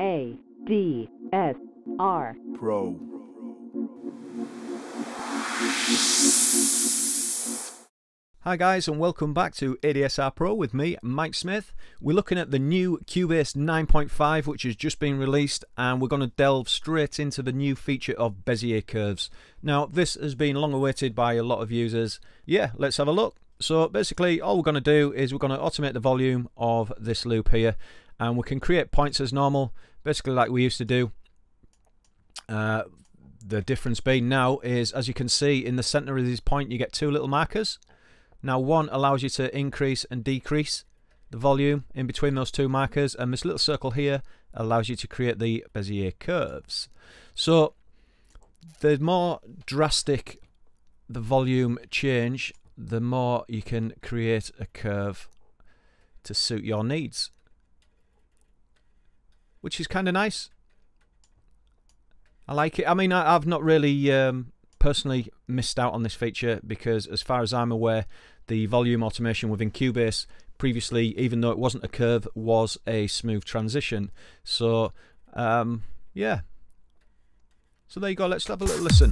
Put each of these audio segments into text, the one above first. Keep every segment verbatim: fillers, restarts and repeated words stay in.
A D S R Pro. Hi guys, and welcome back to A D S R Pro with me, Mike Smith. We're looking at the new Cubase nine point five, which has just been released, and we're going to delve straight into the new feature of Bezier curves. Now, this has been long awaited by a lot of users. Yeah, let's have a look. So basically, all we're going to do is we're going to automate the volume of this loop here, and we can create points as normal, basically like we used to do. Uh, the difference being now is, as you can see, in the center of this point, you get two little markers. Now, one allows you to increase and decrease the volume in between those two markers, and this little circle here allows you to create the Bezier curves. So the more drastic the volume change, the more you can create a curve to suit your needs, which is kind of nice. I like it. I mean, I, I've not really... Um, personally missed out on this feature, because as far as I'm aware, the volume automation within Cubase previously, even though it wasn't a curve, was a smooth transition. So um, yeah, so there you go. Let's have a little listen.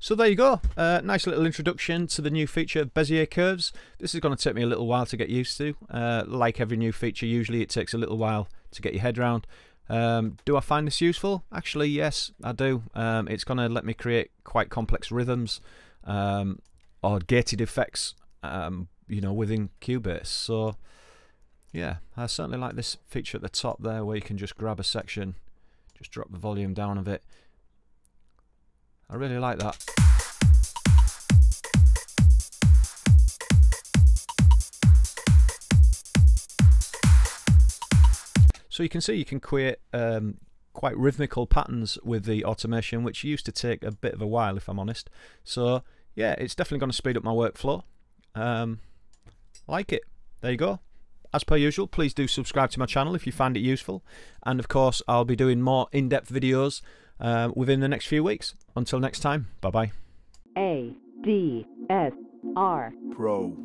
So there you go, uh, nice little introduction to the new feature of Bezier curves. This is going to take me a little while to get used to. Uh, like every new feature, usually it takes a little while to get your head around. Um, do I find this useful? Actually, yes, I do. Um, it's going to let me create quite complex rhythms um, or gated effects, um, you know, within Cubase. So yeah, I certainly like this feature at the top there, where you can just grab a section, just drop the volume down a bit. I really like that. So you can see you can create um, quite rhythmical patterns with the automation, which used to take a bit of a while, if I'm honest. So yeah, it's definitely going to speed up my workflow. Um, like it. There you go. As per usual, please do subscribe to my channel if you find it useful. And of course, I'll be doing more in-depth videos uh, within the next few weeks. Until next time, bye-bye. A D S R Pro.